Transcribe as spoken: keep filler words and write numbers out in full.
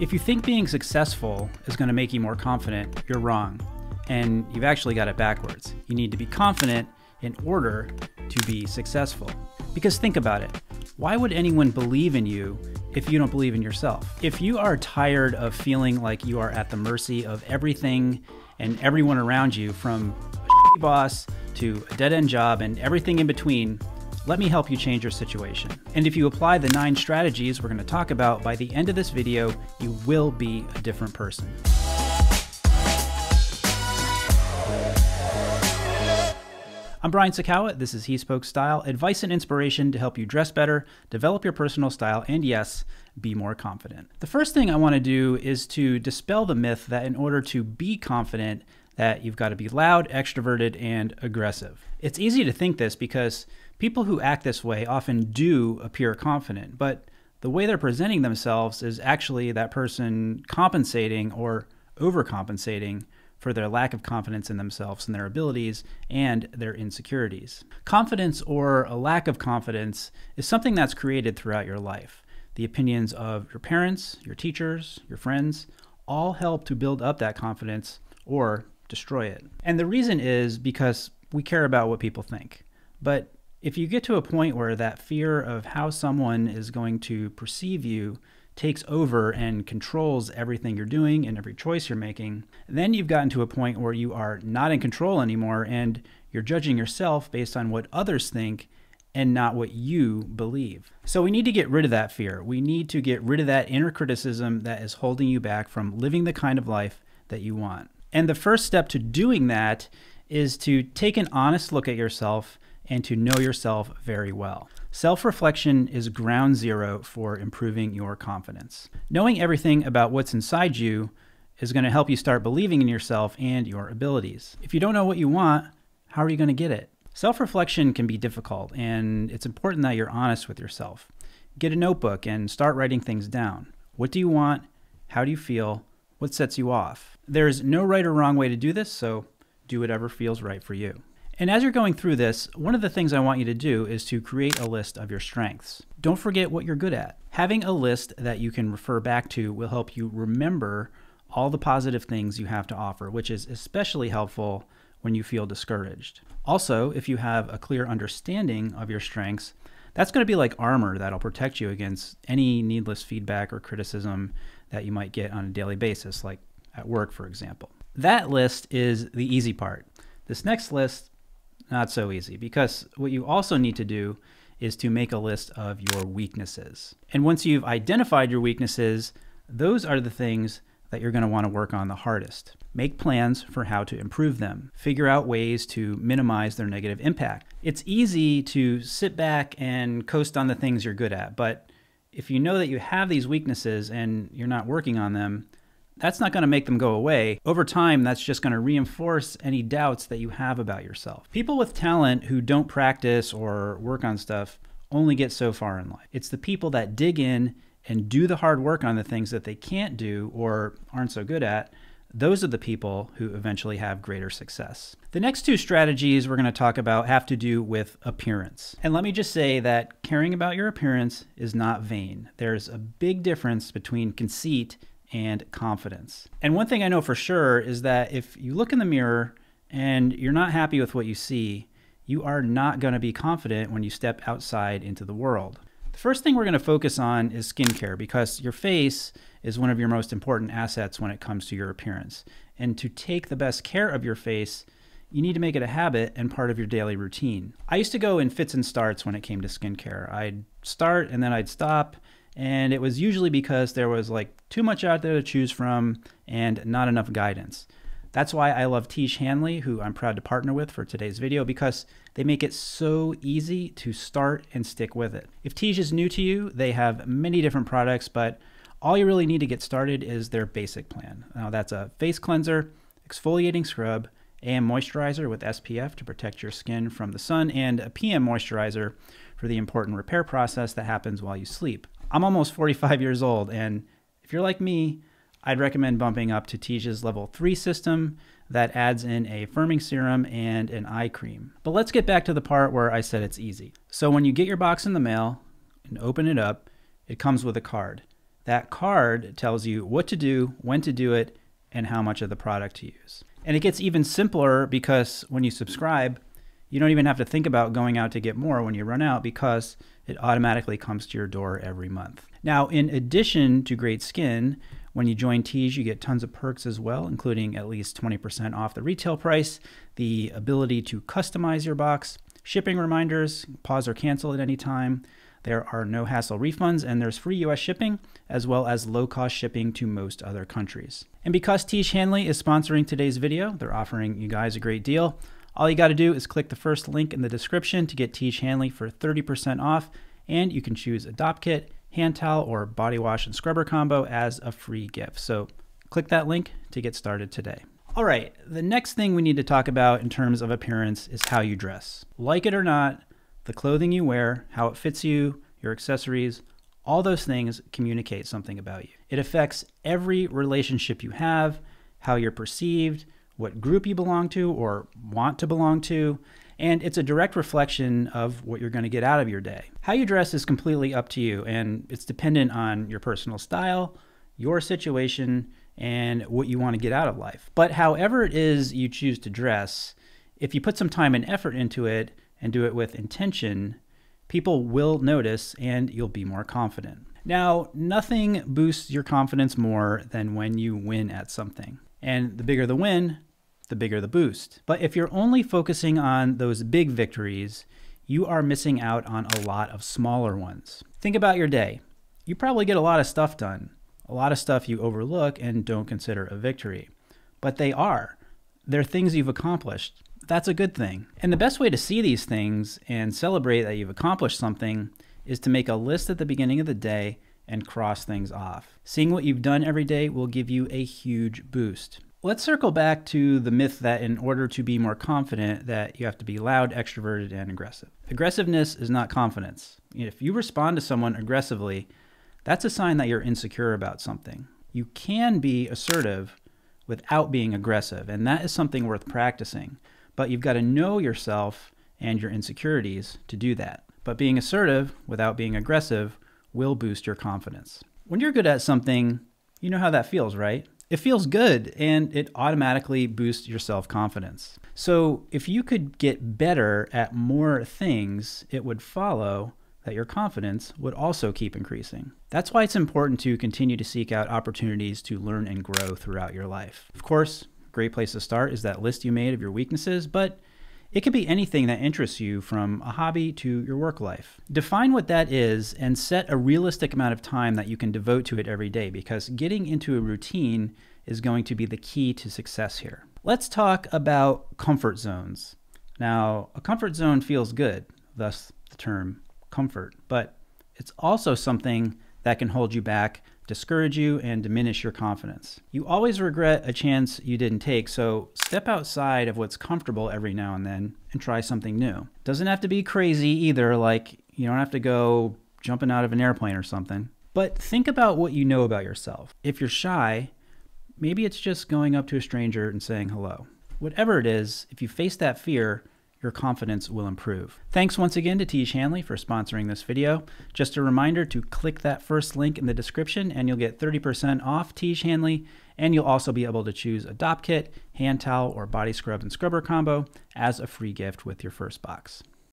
If you think being successful is going to make you more confident, you're wrong. And you've actually got it backwards. You need to be confident in order to be successful. Because think about it. Why would anyone believe in you if you don't believe in yourself? If you are tired of feeling like you are at the mercy of everything and everyone around you, from a shitty boss to a dead-end job and everything in between, let me help you change your situation. And if you apply the nine strategies we're going to talk about, by the end of this video, you will be a different person. I'm Brian Sacawa, this is He Spoke Style, advice and inspiration to help you dress better, develop your personal style, and yes, be more confident. The first thing I want to do is to dispel the myth that in order to be confident, that you've got to be loud, extroverted, and aggressive. It's easy to think this because people who act this way often do appear confident, but the way they're presenting themselves is actually that person compensating or overcompensating for their lack of confidence in themselves and their abilities and their insecurities. Confidence or a lack of confidence is something that's created throughout your life. The opinions of your parents, your teachers, your friends, all help to build up that confidence or destroy it. And the reason is because we care about what people think. But if you get to a point where that fear of how someone is going to perceive you takes over and controls everything you're doing and every choice you're making, then you've gotten to a point where you are not in control anymore and you're judging yourself based on what others think and not what you believe. So we need to get rid of that fear. We need to get rid of that inner criticism that is holding you back from living the kind of life that you want. And the first step to doing that is to take an honest look at yourself and to know yourself very well. Self-reflection is ground zero for improving your confidence. Knowing everything about what's inside you is going to help you start believing in yourself and your abilities. If you don't know what you want, how are you going to get it? Self-reflection can be difficult, and it's important that you're honest with yourself. Get a notebook and start writing things down. What do you want? How do you feel? What sets you off? There's no right or wrong way to do this, so do whatever feels right for you. And as you're going through this, one of the things I want you to do is to create a list of your strengths. Don't forget what you're good at. Having a list that you can refer back to will help you remember all the positive things you have to offer, which is especially helpful when you feel discouraged. Also, if you have a clear understanding of your strengths, that's going to be like armor that'll protect you against any needless feedback or criticism that you might get on a daily basis, like at work, for example. That list is the easy part. This next list, not so easy, because what you also need to do is to make a list of your weaknesses. And once you've identified your weaknesses, those are the things that you're going to want to work on the hardest. Make plans for how to improve them. Figure out ways to minimize their negative impact. It's easy to sit back and coast on the things you're good at, but if you know that you have these weaknesses and you're not working on them, that's not going to make them go away. Over time, that's just going to reinforce any doubts that you have about yourself. People with talent who don't practice or work on stuff only get so far in life. It's the people that dig in and do the hard work on the things that they can't do or aren't so good at. Those are the people who eventually have greater success. The next two strategies we're going to talk about have to do with appearance. And let me just say that caring about your appearance is not vain. There's a big difference between conceit and confidence. And one thing I know for sure is that if you look in the mirror and you're not happy with what you see, you are not going to be confident when you step outside into the world. The first thing we're going to focus on is skincare, because your face is one of your most important assets when it comes to your appearance. And to take the best care of your face, you need to make it a habit and part of your daily routine. I used to go in fits and starts when it came to skincare. I'd start and then I'd stop. And it was usually because there was like too much out there to choose from and not enough guidance. That's why I love Tiege Hanley, who I'm proud to partner with for today's video, because they make it so easy to start and stick with it. If Tiege is new to you, they have many different products, but all you really need to get started is their basic plan. Now that's a face cleanser, exfoliating scrub, A M moisturizer with S P F to protect your skin from the sun, and a P M moisturizer for the important repair process that happens while you sleep. I'm almost forty-five years old, and if you're like me, I'd recommend bumping up to Tiege's level three system that adds in a firming serum and an eye cream. But let's get back to the part where I said it's easy. So when you get your box in the mail and open it up, it comes with a card. That card tells you what to do, when to do it, and how much of the product to use. And it gets even simpler because when you subscribe, you don't even have to think about going out to get more when you run out because it automatically comes to your door every month. Now, in addition to great skin, when you join Tiege, you get tons of perks as well, including at least twenty percent off the retail price, the ability to customize your box, shipping reminders, pause or cancel at any time. There are no hassle refunds, and there's free U S shipping, as well as low-cost shipping to most other countries. And because Tiege Hanley is sponsoring today's video, they're offering you guys a great deal. All you got to do is click the first link in the description to get Tiege Hanley for thirty percent off, and you can choose a dop kit, hand towel, or body wash and scrubber combo as a free gift. So click that link to get started today. All right, the next thing we need to talk about in terms of appearance is how you dress. Like it or not, the clothing you wear, how it fits you, your accessories, all those things communicate something about you. It affects every relationship you have, how you're perceived, what group you belong to or want to belong to, and it's a direct reflection of what you're going to get out of your day. How you dress is completely up to you, and it's dependent on your personal style, your situation, and what you want to get out of life. But however it is you choose to dress, if you put some time and effort into it and do it with intention, people will notice and you'll be more confident. Now, nothing boosts your confidence more than when you win at something. And the bigger the win, the bigger the boost. But if you're only focusing on those big victories, you are missing out on a lot of smaller ones. Think about your day. You probably get a lot of stuff done, a lot of stuff you overlook and don't consider a victory, but they are. They're things you've accomplished. That's a good thing. And the best way to see these things and celebrate that you've accomplished something is to make a list at the beginning of the day and cross things off. Seeing what you've done every day will give you a huge boost. Let's circle back to the myth that in order to be more confident that you have to be loud, extroverted, and aggressive. Aggressiveness is not confidence. If you respond to someone aggressively, that's a sign that you're insecure about something. You can be assertive without being aggressive, and that is something worth practicing. But you've got to know yourself and your insecurities to do that. But being assertive without being aggressive will boost your confidence. When you're good at something, you know how that feels, right? It feels good, and it automatically boosts your self-confidence. So if you could get better at more things, it would follow that your confidence would also keep increasing. That's why it's important to continue to seek out opportunities to learn and grow throughout your life. Of course, great place to start is that list you made of your weaknesses, but it could be anything that interests you, from a hobby to your work life. Define what that is and set a realistic amount of time that you can devote to it every day, because getting into a routine is going to be the key to success here. Let's talk about comfort zones. Now, a comfort zone feels good, thus the term comfort, but it's also something that can hold you back, discourage you, and diminish your confidence. You always regret a chance you didn't take, so step outside of what's comfortable every now and then and try something new. Doesn't have to be crazy either, like you don't have to go jumping out of an airplane or something. But think about what you know about yourself. If you're shy, maybe it's just going up to a stranger and saying hello. Whatever it is, if you face that fear, your confidence will improve. Thanks once again to Tiege Hanley for sponsoring this video. Just a reminder to click that first link in the description and you'll get thirty percent off Tiege Hanley, and you'll also be able to choose a dop kit, hand towel, or body scrub and scrubber combo as a free gift with your first box.